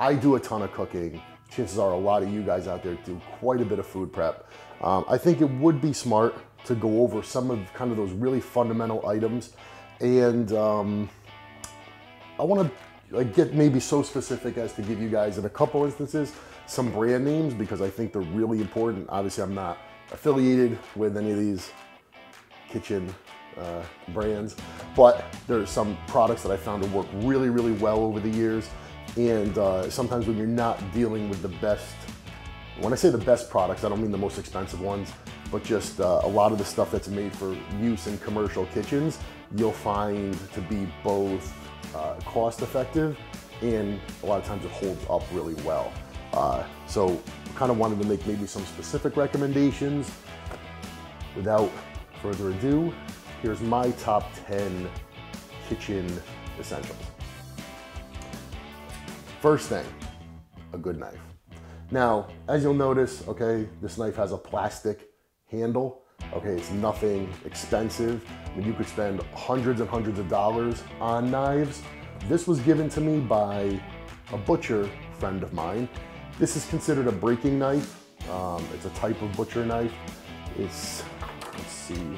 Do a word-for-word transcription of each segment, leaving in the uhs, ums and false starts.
I do a ton of cooking. Chances are a lot of you guys out there do quite a bit of food prep. Um, I think it would be smart to go over some of kind of those really fundamental items. And um, I want to like, get maybe so specific as to give you guys, in a couple instances, some brand names, because I think they're really important. Obviously, I'm not affiliated with any of these kitchen uh, brands, but there's some products that I found to work really, really well over the years. And uh, sometimes when you're not dealing with the best, when I say the best products, I don't mean the most expensive ones, but just uh, a lot of the stuff that's made for use in commercial kitchens, you'll find to be both uh, cost effective, and a lot of times it holds up really well. Uh, so kind of wanted to make maybe some specific recommendations. Without further ado, here's my top ten kitchen essentials. First thing, a good knife. Now, as you'll notice, okay, this knife has a plastic handle. Okay, it's nothing expensive. I mean, you could spend hundreds and hundreds of dollars on knives. This was given to me by a butcher friend of mine. This is considered a breaking knife. Um, it's a type of butcher knife. It's, let's see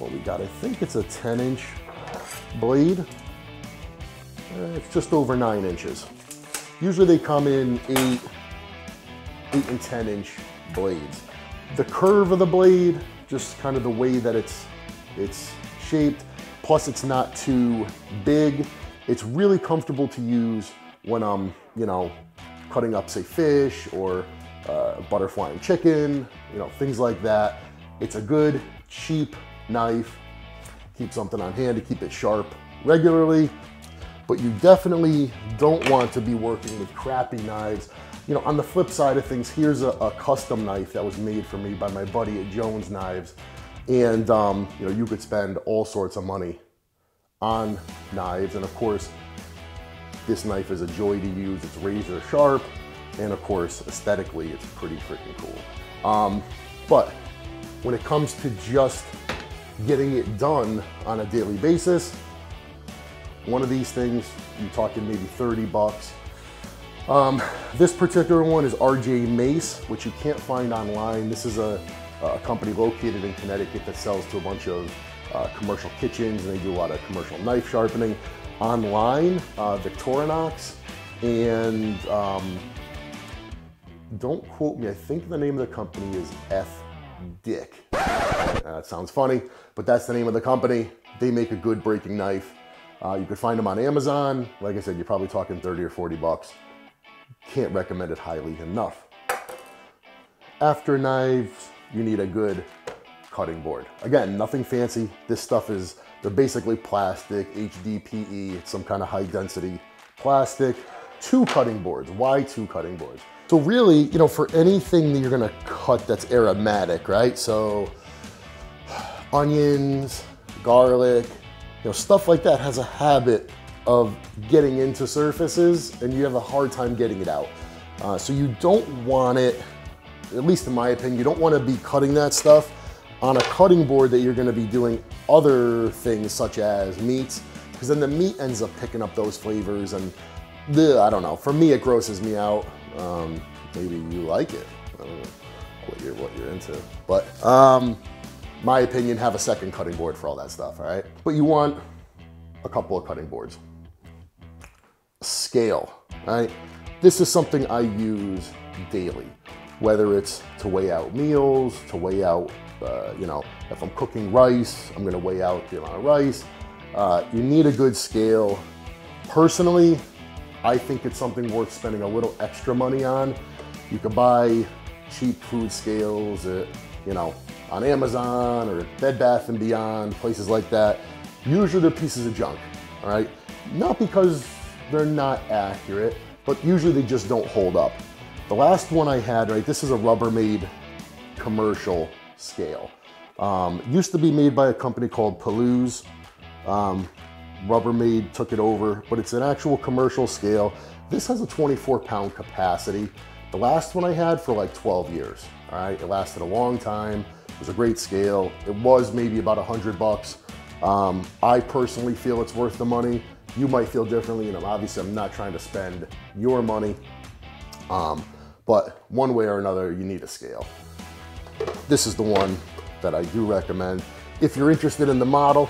what we got. I think it's a ten inch blade. It's just over nine inches. Usually they come in eight, eight and ten inch blades. The curve of the blade, just kind of the way that it's, it's shaped, plus it's not too big. It's really comfortable to use when I'm, you know, cutting up, say, fish or uh, butterflying chicken, you know, things like that. It's a good, cheap knife. Keep something on hand to keep it sharp regularly. But you definitely don't want to be working with crappy knives. You know, on the flip side of things, here's a, a custom knife that was made for me by my buddy at Jones Knives. And, um, you know, you could spend all sorts of money on knives. And of course, this knife is a joy to use. It's razor sharp. And of course, aesthetically, it's pretty freaking cool. Um, but when it comes to just getting it done on a daily basis, one of these things, you're talking maybe thirty bucks. Um, this particular one is R J Mace, which you can't find online. This is a, a company located in Connecticut that sells to a bunch of uh, commercial kitchens, and they do a lot of commercial knife sharpening online. Uh, Victorinox, and um, don't quote me, I think the name of the company is F. Dick. Uh, that sounds funny, but that's the name of the company. They make a good breaking knife. Uh, you could find them on Amazon. Like I said, you're probably talking thirty or forty bucks. Can't recommend it highly enough. After knives, you need a good cutting board. Again, nothing fancy. This stuff is, they're basically plastic, H D P E, it's some kind of high density plastic. Two cutting boards. Why two cutting boards? So really, you know, for anything that you're gonna cut that's aromatic, right? So onions, garlic, you know, stuff like that has a habit of getting into surfaces, and you have a hard time getting it out. Uh, so you don't want it, at least in my opinion, you don't want to be cutting that stuff on a cutting board that you're going to be doing other things such as meats, because then the meat ends up picking up those flavors, and the, I don't know, for me it grosses me out. Um, maybe you like it. I don't know what you're, what you're into, but um, my opinion, have a second cutting board for all that stuff, all right? But you want a couple of cutting boards. Scale, all right? This is something I use daily, whether it's to weigh out meals, to weigh out, uh, you know, if I'm cooking rice, I'm gonna weigh out the amount of rice. Uh, you need a good scale. Personally, I think it's something worth spending a little extra money on. You can buy cheap food scales at, you know, on Amazon or Bed Bath and Beyond, places like that. Usually they're pieces of junk, all right? Not because they're not accurate, but usually they just don't hold up. The last one I had, right, this is a Rubbermaid commercial scale. Um, it used to be made by a company called Palouse. Um, Rubbermaid took it over, but it's an actual commercial scale. This has a twenty-four pound capacity. The last one I had for like twelve years, all right? It lasted a long time. It was a great scale. It was maybe about a hundred bucks. Um, I personally feel it's worth the money. you might feel differently, and I'm obviously I'm not trying to spend your money, um, but one way or another, you need a scale. This is the one that I do recommend. If you're interested in the model,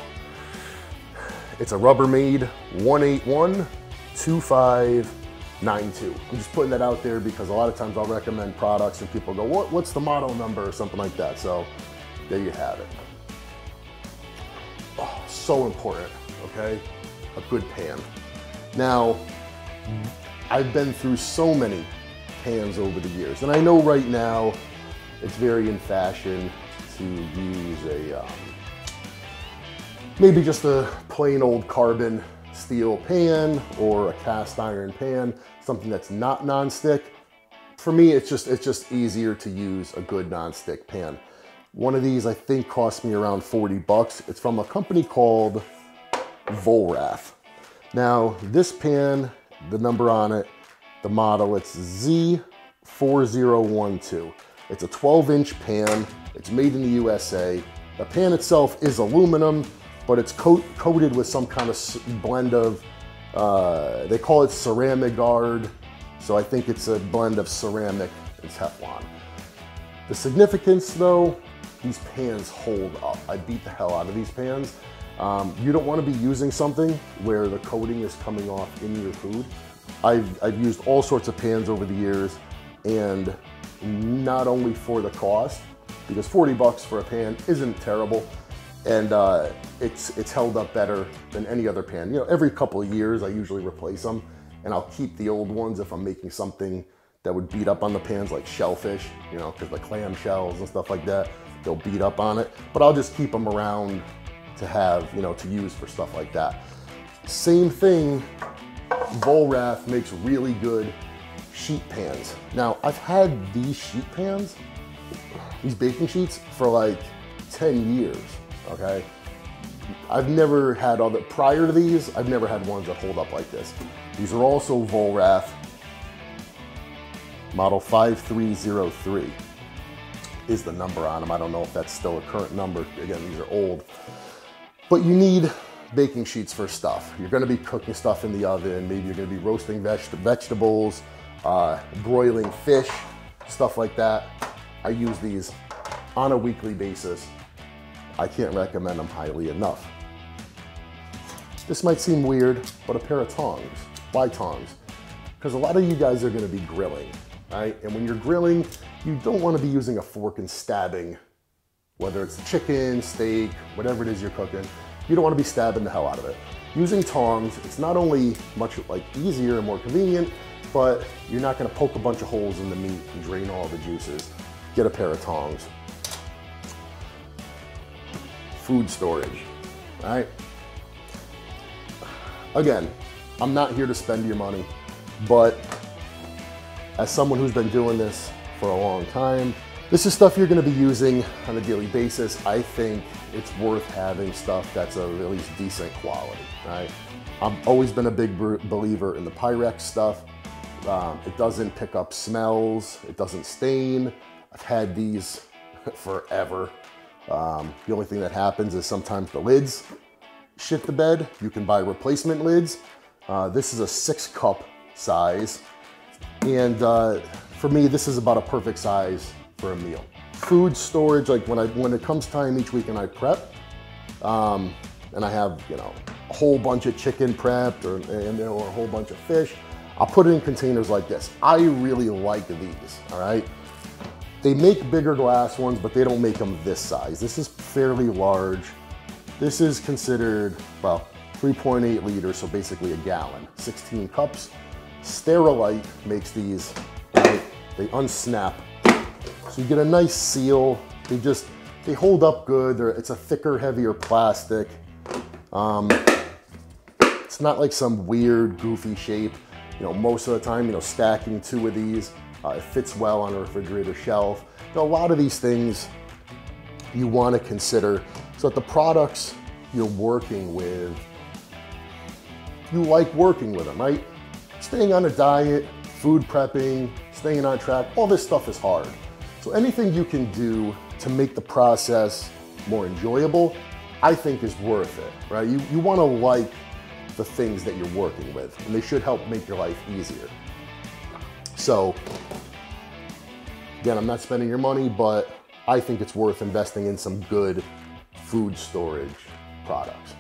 it's a Rubbermaid one eight one two five nine two. I'm just putting that out there because a lot of times I'll recommend products and people go, what, what's the model number or something like that. So there you have it. Oh, so important, okay? A good pan. Now, I've been through so many pans over the years, and I know right now it's very in fashion to use a, um, maybe just a plain old carbon steel pan or a cast iron pan, something that's not nonstick. For me, it's just it's just easier to use a good nonstick pan. One of these I think cost me around forty bucks. It's from a company called Vollrath. Now this pan, the number on it, the model, it's Z four zero one two. It's a twelve inch pan. It's made in the U S A. The pan itself is aluminum, but it's coat, coated with some kind of blend of, uh, they call it ceramigard. So I think it's a blend of ceramic and Teflon. The significance though, these pans hold up. I beat the hell out of these pans. Um, you don't want to be using something where the coating is coming off in your food. I've, I've used all sorts of pans over the years, and not only for the cost, because forty bucks for a pan isn't terrible. And uh, it's, it's held up better than any other pan. You know, every couple of years I usually replace them, and I'll keep the old ones if I'm making something that would beat up on the pans, like shellfish, you know, because the clam shells and stuff like that, they'll beat up on it. But I'll just keep them around to have, you know, to use for stuff like that. Same thing, Vollrath makes really good sheet pans. Now, I've had these sheet pans, these baking sheets, for like ten years. Okay, I've never had other, prior to these, I've never had ones that hold up like this. These are also Vollrath, model five three zero three is the number on them. I don't know if that's still a current number. Again, these are old, but you need baking sheets for stuff. You're gonna be cooking stuff in the oven. Maybe you're gonna be roasting veg vegetables, uh, broiling fish, stuff like that. I use these on a weekly basis. I can't recommend them highly enough. This might seem weird, but a pair of tongs. Why tongs? Because a lot of you guys are gonna be grilling, right? And when you're grilling, you don't wanna be using a fork and stabbing, whether it's chicken, steak, whatever it is you're cooking, you don't wanna be stabbing the hell out of it. Using tongs, it's not only much like easier and more convenient, but you're not gonna poke a bunch of holes in the meat and drain all the juices. Get a pair of tongs. Food storage, all right? Again, I'm not here to spend your money, but as someone who's been doing this for a long time, this is stuff you're gonna be using on a daily basis. I think it's worth having stuff that's of at least decent quality, all right? I've always been a big believer in the Pyrex stuff. Um, it doesn't pick up smells, it doesn't stain. I've had these forever. Um, the only thing that happens is sometimes the lids shit the bed. You can buy replacement lids. Uh, this is a six cup size. And uh, for me, this is about a perfect size for a meal. Food storage, like when I when it comes time each week and I prep, um, and I have, you know, a whole bunch of chicken prepped or, and, or a whole bunch of fish, I'll put it in containers like this. I really like these, all right? They make bigger glass ones, but they don't make them this size. This is fairly large. This is considered, well, three point eight liters, so basically a gallon, sixteen cups. Sterilite makes these, right? They unsnap. So you get a nice seal. They just, they hold up good. They're, it's a thicker, heavier plastic. Um, it's not like some weird, goofy shape. You know, most of the time, you know, stacking two of these, Uh, it fits well on a refrigerator shelf. Now, a lot of these things you want to consider so that the products you're working with, you like working with them, right? Staying on a diet, food prepping, staying on track, all this stuff is hard. So anything you can do to make the process more enjoyable, I think is worth it, right? You, you want to like the things that you're working with, and they should help make your life easier. So again, I'm not spending your money, but I think it's worth investing in some good food storage products.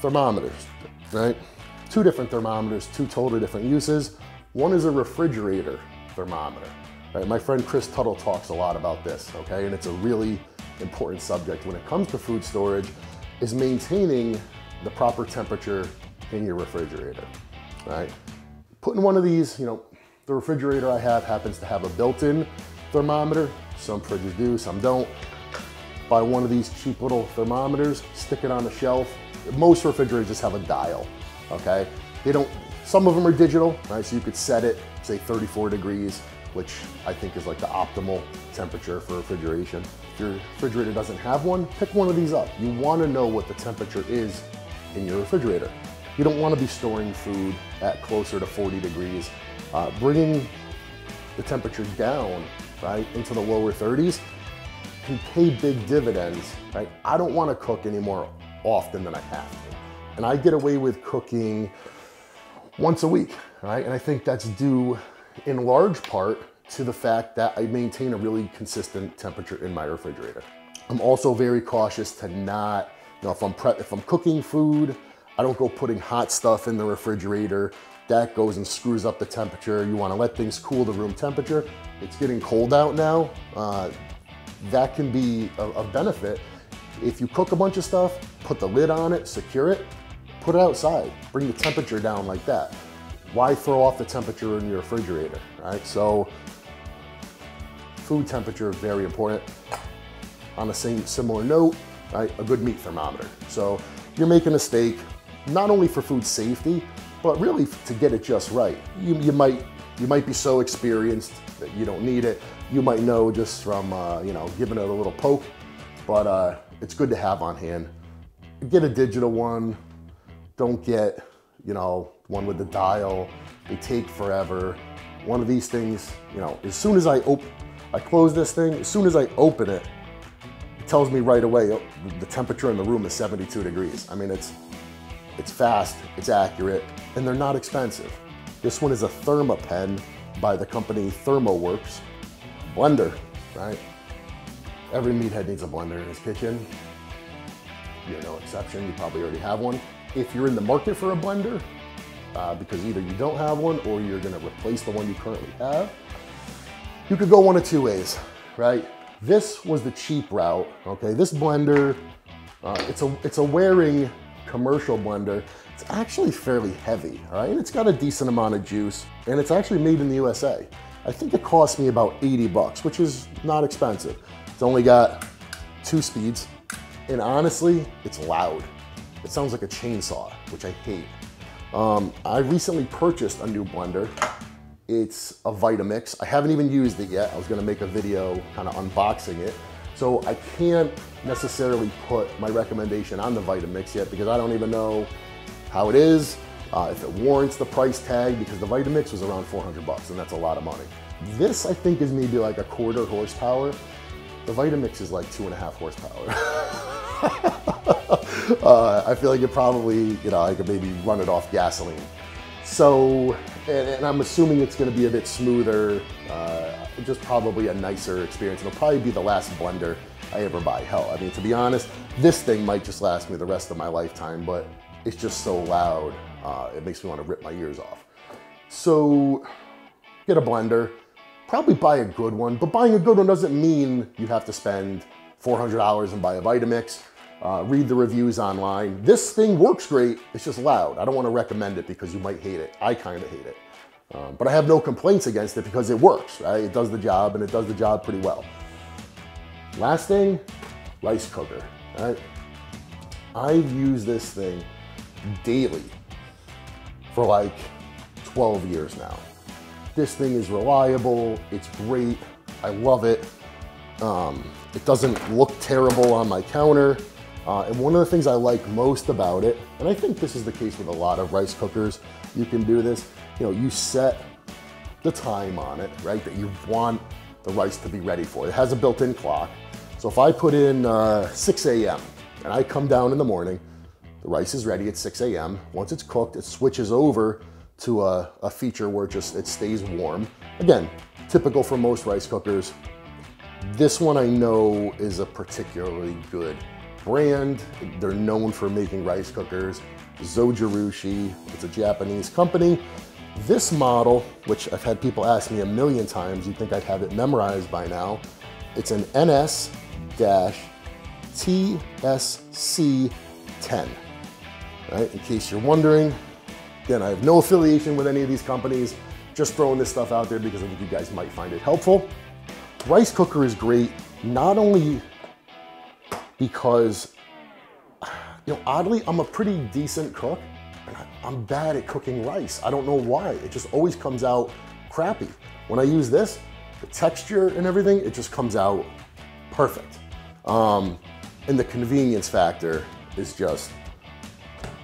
Thermometers, right? Two different thermometers, two totally different uses. One is a refrigerator thermometer, right? My friend Chris Tuttle talks a lot about this, okay? And it's a really important subject when it comes to food storage, is maintaining the proper temperature in your refrigerator, right? Putting one of these, you know, the refrigerator I have happens to have a built-in thermometer. Some fridges do, some don't. Buy one of these cheap little thermometers, stick it on the shelf. Most refrigerators just have a dial, okay? They don't, some of them are digital, right? So you could set it, say thirty-four degrees, which I think is like the optimal temperature for refrigeration. If your refrigerator doesn't have one, pick one of these up. You wanna know what the temperature is in your refrigerator. You don't wanna be storing food at closer to forty degrees. Uh, bringing the temperature down, right, into the lower thirties can pay big dividends, right? I don't wanna cook any more often than I have to. And I get away with cooking once a week, right? And I think that's due in large part to the fact that I maintain a really consistent temperature in my refrigerator. I'm also very cautious to not, you know, if I'm, prep, if I'm cooking food, I don't go putting hot stuff in the refrigerator. That goes and screws up the temperature. You wanna let things cool to room temperature. It's getting cold out now. Uh, that can be a, a benefit. If you cook a bunch of stuff, put the lid on it, secure it, put it outside, bring the temperature down like that. Why throw off the temperature in your refrigerator, right? So food temperature, very important. On a same, similar note, right, a good meat thermometer. So you're making a steak, not only for food safety, but really to get it just right. You, you, might, you might be so experienced that you don't need it. You might know just from uh, you know, giving it a little poke, but uh, it's good to have on hand. Get a digital one. Don't get, you know, one with the dial. They take forever. One of these things, you know, as soon as I open, I close this thing, as soon as I open it, it tells me right away, oh, the temperature in the room is seventy-two degrees. I mean, it's, it's fast, it's accurate, and they're not expensive. This one is a Thermapen by the company Thermoworks. Blender, right? Every meathead needs a blender in his kitchen. You're no exception, you probably already have one. If you're in the market for a blender, uh, because either you don't have one or you're gonna replace the one you currently have, you could go one of two ways, right? This was the cheap route, okay? This blender, uh, it's a it's a Waring commercial blender. It's actually fairly heavy, all right? And it's got a decent amount of juice, and it's actually made in the U S A. I think it cost me about eighty bucks, which is not expensive. It's only got two speeds, and honestly, it's loud. It sounds like a chainsaw, which I hate. Um, I recently purchased a new blender. It's a Vitamix. I haven't even used it yet. I was gonna make a video kind of unboxing it. So I can't necessarily put my recommendation on the Vitamix yet because I don't even know how it is, uh, if it warrants the price tag, because the Vitamix was around four hundred bucks, and that's a lot of money. This, I think, is maybe like a quarter horsepower. The Vitamix is like two and a half horsepower. Uh, I feel like it probably, you know, I could maybe run it off gasoline. So, and, and I'm assuming it's gonna be a bit smoother, uh, just probably a nicer experience. It'll probably be the last blender I ever buy. Hell, I mean, to be honest, this thing might just last me the rest of my lifetime, but it's just so loud, uh, it makes me wanna rip my ears off. So, get a blender, probably buy a good one, but buying a good one doesn't mean you have to spend four hundred dollars and buy a Vitamix. Uh, read the reviews online. This thing works great, it's just loud. I don't wanna recommend it because you might hate it. I kinda hate it. Um, but I have no complaints against it because it works, right? It does the job, and it does the job pretty well. Last thing, rice cooker, right? I've used this thing daily for like twelve years now. This thing is reliable, it's great, I love it. Um, it doesn't look terrible on my counter. Uh, and one of the things I like most about it, and I think this is the case with a lot of rice cookers, you can do this, you know, you set the time on it, right, that you want the rice to be ready for. It has a built-in clock. So if I put in uh, six a m and I come down in the morning, The rice is ready at six A M Once it's cooked, it switches over to a, a feature where it just it stays warm. Again, typical for most rice cookers. This one I know is a particularly good brand. They're known for making rice cookers. Zojirushi, it's a Japanese company. This model, which I've had people ask me a million times, you'd think I'd have it memorized by now. It's an N S T S C ten, right? In case you're wondering, again, I have no affiliation with any of these companies, just throwing this stuff out there because I think you guys might find it helpful. Rice cooker is great, not only because, you know, oddly, I'm a pretty decent cook, and I'm bad at cooking rice. I don't know why. It just always comes out crappy. When I use this, the texture and everything, it just comes out perfect. Um, and the convenience factor is just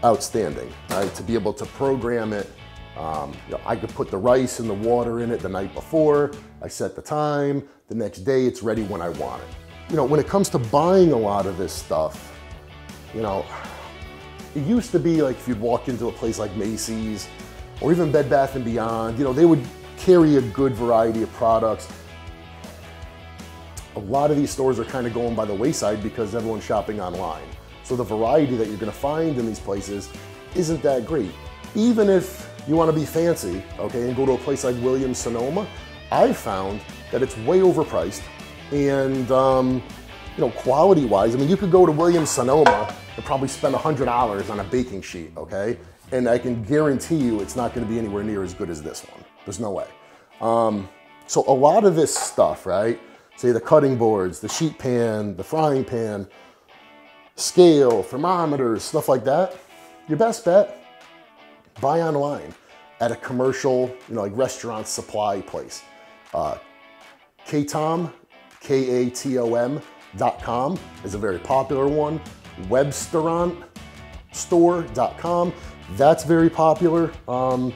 outstanding, right? To be able to program it. Um, you know, I could put the rice and the water in it the night before, I set the time, the next day it's ready when I want it. You know, when it comes to buying a lot of this stuff, you know, it used to be like if you'd walk into a place like Macy's or even Bed Bath and Beyond, you know, they would carry a good variety of products. A lot of these stores are kind of going by the wayside because everyone's shopping online. So the variety that you're gonna find in these places isn't that great. Even if you wanna be fancy, okay, and go to a place like Williams-Sonoma, I found that it's way overpriced and, um, you know, quality-wise, I mean, you could go to Williams-Sonoma and probably spend a hundred dollars on a baking sheet, okay? And I can guarantee you it's not gonna be anywhere near as good as this one. There's no way. Um, so a lot of this stuff, right? Say the cutting boards, the sheet pan, the frying pan, scale, thermometers, stuff like that, your best bet, buy online at a commercial, you know, like restaurant supply place. Uh, Katom, K A T O M dot com is a very popular one. Websterant store dot com, that's very popular. Um,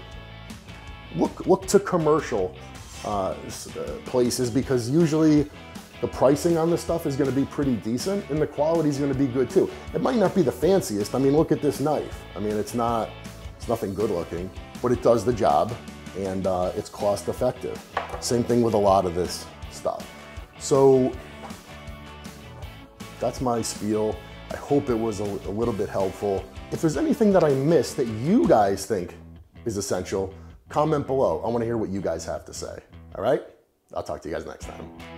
look, look to commercial uh, places because usually the pricing on this stuff is gonna be pretty decent and the quality is gonna be good too. It might not be the fanciest. I mean, look at this knife. I mean, it's not, it's nothing good looking, but it does the job and uh, it's cost effective. Same thing with a lot of this stuff. So that's my spiel. I hope it was a, a little bit helpful. If there's anything that I missed that you guys think is essential, comment below. I wanna hear what you guys have to say. All right, I'll talk to you guys next time.